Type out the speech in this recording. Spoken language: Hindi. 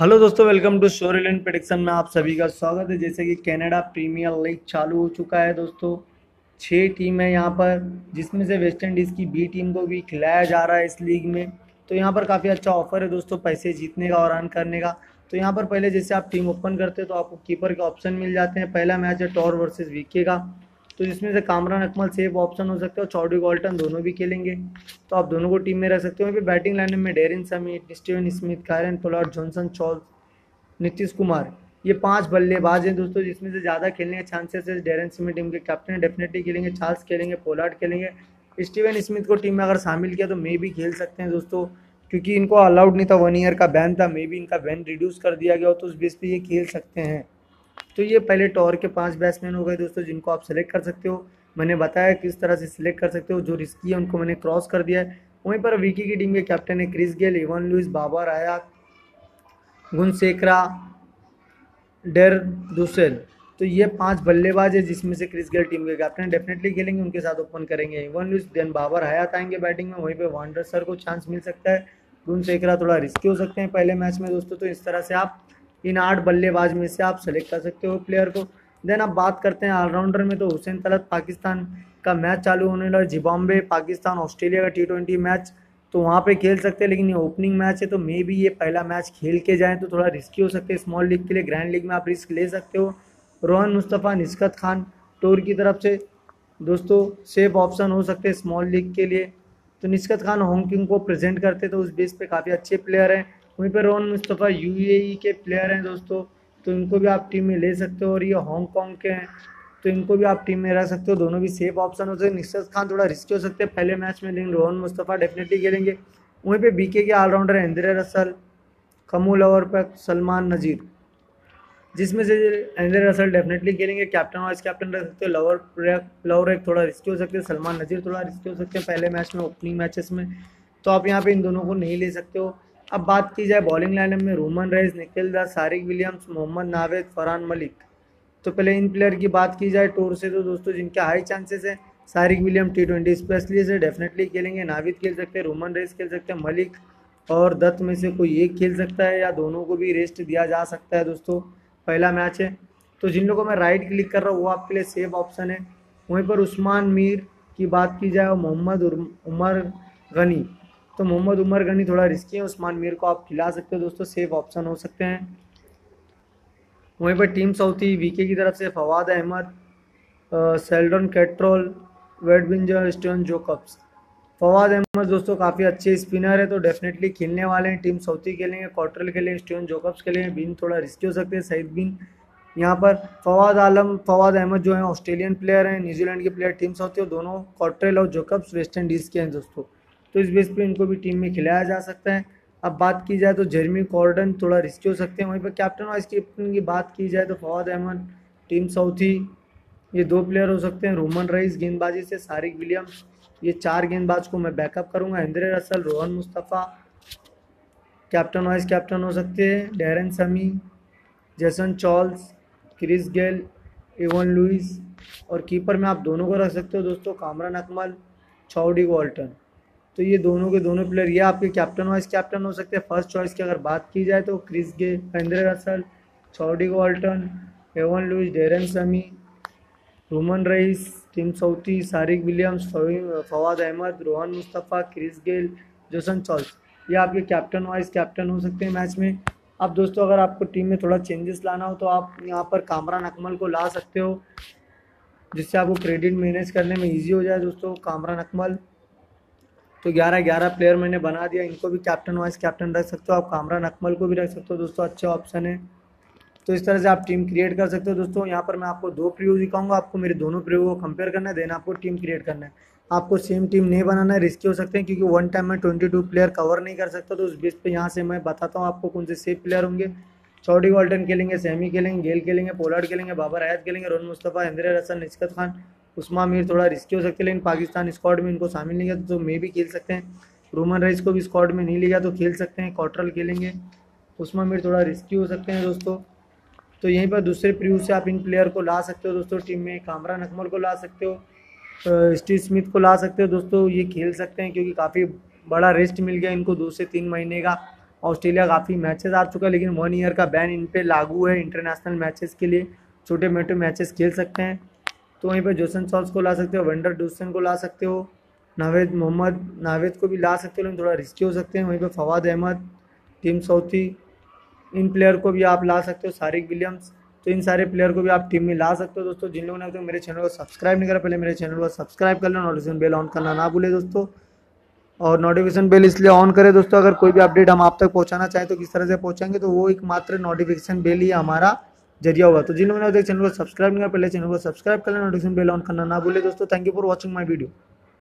हेलो दोस्तों, welcome to story line prediction में आप सभी का स्वागत है। जैसे कि कनाडा प्रीमियर लीग चालू हो चुका है दोस्तों, 6 टीम है यहाँ पर, जिसमें से वेस्ट इंडीज़ की बी टीम को भी खिलाया जा रहा है इस लीग में। तो यहाँ पर काफ़ी अच्छा ऑफर है दोस्तों पैसे जीतने का और अर्न करने का। तो यहाँ पर पहले जैसे आप टीम ओपन करते हो तो आपको कीपर के ऑप्शन मिल जाते हैं। पहला मैच है टॉर वर्सेज वीके का, तो जिसमें से कामरान अकमल सेफ ऑप्शन हो सकते हैं और चौडविक वॉल्टन दोनों भी खेलेंगे, तो आप दोनों को टीम में रख सकते हो। फिर बैटिंग लाइनअप में Darren Sammy, Steven Smith, Kieron Pollard, Johnson Charles, Nitish Kumar, ये 5 बल्लेबाज हैं दोस्तों, जिसमें से ज़्यादा खेलने के चांसेस है। डेरिन समी टीम के कैप्टन डेफिनेटली खेलेंगे, चार्ल्स खेलेंगे, पोलार्ड खेलेंगे। स्टीवन स्मिथ को टीम में अगर शामिल किया तो मे भी खेल सकते हैं दोस्तों, क्योंकि इनको अलाउड नहीं था, 1 ईयर का बैन था, मे भी इनका बैन रिड्यूस कर दिया गया हो, तो उस बेस पर ये खेल सकते हैं। तो ये पहले टॉर के 5 बैट्समैन हो गए दोस्तों, जिनको आप सेलेक्ट कर सकते हो। मैंने बताया किस तरह से सिलेक्ट कर सकते हो, जो रिस्की है उनको मैंने क्रॉस कर दिया है। वहीं पर वीकी की टीम के कैप्टन है Chris Gayle, Evin Lewis, Babar Hayat, Gunasekara, Darren Russell. तो ये 5 बल्लेबाज है, जिसमें से क्रिस गेल टीम के कैप्टन डेफिनेटली खेलेंगे, उनके साथ ओपन करेंगे Evin Lewis, then Babar Hayat आएंगे बैटिंग में। वहीं पर वांडरसर को चांस मिल सकता है, गुनसेकरा थोड़ा रिस्की हो सकते हैं पहले मैच में दोस्तों। तो इस तरह से आप इन 8 बल्लेबाज में से आप सेलेक्ट कर सकते हो प्लेयर को। देन आप बात करते हैं ऑलराउंडर में, तो हुसैन तलत, पाकिस्तान का मैच चालू होने वाला है, जिम्बाब्वे पाकिस्तान ऑस्ट्रेलिया का T20 मैच, तो वहाँ पे खेल सकते हैं, लेकिन ये ओपनिंग मैच है, तो मे भी ये पहला मैच खेल के जाएँ तो थोड़ा रिस्की हो सकते हैं। स्मॉल लीग के लिए, ग्रैंड लीग में आप रिस्क ले सकते हो। रोहन मुस्तफ़ा, निस्कत खान टोर की तरफ से दोस्तों सेफ ऑप्शन हो सकते हैं स्मॉल लीग के लिए। तो निस्कत खान हांगकांग को प्रेजेंट करते, तो उस बेस पर काफ़ी अच्छे प्लेयर हैं। वहीं पर रोहन मुस्तफ़ा UAE के प्लेयर हैं दोस्तों, तो इनको भी आप टीम में ले सकते हो, और ये हांगकांग के हैं, तो इनको भी आप टीम में रह सकते हो, दोनों भी सेफ ऑप्शन हो सकते हैं। निशात खान थोड़ा रिस्की हो सकते हैं पहले मैच में, लेकिन रोहन मुस्तफ़ा डेफिनेटली खेलेंगे। वहीं पे बीके के ऑलराउंडर हैं आंद्रे रसल, कमूल और पर सलमान नजीर, जिसमें से आंद्रे रसल डेफिनेटली खेलेंगे, कैप्टन वाइस कैप्टन रख सकते हो। लवर एक थोड़ा रिस्की हो सकते हैं, सलमान नजीर थोड़ा रिस्की हो सकते हैं पहले मैच में, ओपनिंग मैचेस में, तो आप यहाँ पर इन दोनों को नहीं ले सकते हो। अब बात की जाए बॉलिंग लाइनअप में, Roman race, Nikhil Das, Kesrick Williams, Mohammad Naved, Farhan Malik, तो पहले इन प्लेयर की बात की जाए टूर से, तो दोस्तों जिनके हाई चांसेस है। सारिक विलियम T20 स्पेशलिस्ट है, डेफिनेटली खेलेंगे, नावेद खेल सकते हैं, रोमन रेस खेल सकते हैं, मलिक और दत्त में से कोई एक खेल सकता है, या दोनों को भी रेस्ट दिया जा सकता है दोस्तों, पहला मैच है। तो जिन लोगों को मैं राइट क्लिक कर रहा हूँ वो आपके लिए सेफ ऑप्शन है। वहीं पर उस्मान मीर की बात की जाए और मोहम्मद उमर गनी, तो मोहम्मद उमर गनी थोड़ा रिस्की है, उस्मान मीर को आप खिला सकते हो दोस्तों, सेफ ऑप्शन हो सकते हैं। वहीं पर टीम साउथी वीके की तरफ से फवाद अहमद, शेल्डन कॉट्रेल, वेडबिंजर, स्टोन जोकप्स। फवाद अहमद दोस्तों काफ़ी अच्छे स्पिनर है, तो डेफिनेटली खेलने वाले हैं, टीम साउथी खेलेंगे, कॉट्रेल खेलेंगे, स्टोन जोकप्स खेलेंगे। बिन थोड़ा रिस्की हो सकते हैं, सईद बिन यहाँ पर। फवाद आलम, फवाद अहमद जो हैं ऑस्ट्रेलियन प्लेयर हैं, न्यूजीलैंड के प्लेयर टीम साउथी, और दोनों कॉट्रेल और जोकप्स वेस्ट इंडीज़ के हैं दोस्तों, तो इस बेस पर इनको भी टीम में खिलाया जा सकता है। अब बात की जाए तो जेरेमी कॉर्डन थोड़ा रिस्की हो सकते हैं। वहीं पर कैप्टन वाइस कैप्टन की बात की जाए तो फवाद अहमद, टीम साउथी, ये 2 प्लेयर हो सकते हैं। रोमन रईस गेंदबाजी से, सारिक विलियम्स, ये 4 गेंदबाज को मैं बैकअप करूंगा। Andre Russell, Rohan Mustafa captain vice captain हो सकते हैं, Darren Sammy, Jason Charles, Chris Gayle, Evin Lewis, और कीपर में आप दोनों को रख सकते हो दोस्तों, कामरान अकमल, चौडविक वॉल्टन, तो ये दोनों के दोनों प्लेयर ये आपके कैप्टन वाइस कैप्टन हो सकते हैं। फर्स्ट चॉइस की अगर बात की जाए तो Chris Gayle, Andre Russell, Chadwick Walton, Evin Lewis, Daren Sammy, Roman rice, Tim Southee, Kesrick Williams, Fawad Ahmed, Rohan Mustafa, Chris Gayle, Jason Charles, ये आपके कैप्टन वाइस कैप्टन हो सकते हैं मैच में। अब दोस्तों अगर आपको टीम में थोड़ा चेंजेस लाना हो तो आप यहाँ पर कामरान अकमल को ला सकते हो, जिससे आपको क्रेडिट मैनेज करने में ईजी हो जाए दोस्तों। कामरान अकमल तो 11-11 प्लेयर मैंने बना दिया, इनको भी कैप्टन वाइस कैप्टन रख सकते हो आप, कामरान अकमल को भी रख सकते हो दोस्तों, अच्छा ऑप्शन है। तो इस तरह से आप टीम क्रिएट कर सकते हो दोस्तों। यहाँ पर मैं आपको 2 प्रीव्यू दिखाऊंगा, आपको मेरे दोनों प्रीव्यू को कंपेयर करना है, देन आपको टीम क्रिएट करना है। आपको सेम टीम नहीं बनाना है, रिस्की हो सकते हैं, क्योंकि वन टाइम में 22 प्लेयर कवर नहीं कर सकता, तो उस बेस पर यहाँ से मैं बताता हूँ आपको कौन से सेफ प्लेयर होंगे। चौडविक वॉल्टन खेलेंगे, सैमी खेलेंगे, गेल खेलेंगे, पोलार्ड खेलेंगे, बाबर हयात खेलेंगे, रोहन मुस्तफ़ा, आंद्रे रसल, निस्कत खान, उस्मान मीर थोड़ा रिस्की हो सकते हैं, लेकिन पाकिस्तान स्क्वाड में इनको शामिल नहीं किया तो मे भी खेल सकते हैं। रोमन रईस को भी स्क्वाड में नहीं लिया तो खेल सकते हैं, कॉट्रेल खेलेंगे, उस्मान मीर थोड़ा रिस्की हो सकते हैं दोस्तों। तो यहीं पर दूसरे प्रीव्यू से आप इन प्लेयर को ला सकते हो दोस्तों टीम में, कामरान अकमल को ला सकते हो, स्टीव स्मिथ को ला सकते हो दोस्तों, ये खेल सकते हैं क्योंकि काफ़ी बड़ा रेस्ट मिल गया इनको, 2 से 3 महीने का, ऑस्ट्रेलिया काफ़ी मैचेस आ चुका है, लेकिन 1 ईयर का बैन इन पे लागू है इंटरनेशनल मैचेस के लिए, छोटे मोटे मैचेस खेल सकते हैं। तो वहीं पर जेसन चार्ल्स को ला सकते हो, वेंडर डूसन को ला सकते हो, मोहम्मद नावेद को भी ला सकते हो, लेकिन थोड़ा रिस्की हो सकते हैं। वहीं पर फवाद अहमद, टिम साउथी, इन प्लेयर को भी आप ला सकते हो, सारिक विलियम्स, तो इन सारे प्लेयर को भी आप टीम में ला सकते हो। दोस्तों जिन लोगों ने अब तक मेरे चैनल को सब्सक्राइब नहीं करा, पहले मेरे चैनल को सब्सक्राइब कर लें, नोटिफिकेशन बेल ऑन करना ना भूलें दोस्तों, और नोटिफिकेशन बेल इसलिए ऑन करें दोस्तों, अगर कोई भी अपडेट हम आप तक पहुंचाना चाहें तो किस तरह से पहुंचाएंगे, तो वो एक मात्र नोटिफिकेशन बेल ही हमारा जरिया होगा। तो जिन लोगों ने अब तक चैनल को सब्सक्राइब नहीं करा, पहले चैनल को सब्सक्राइब कर लें, नोटिफिकेशन बेल ऑन करना ना भूलें दोस्तों। Thank you for watching my video.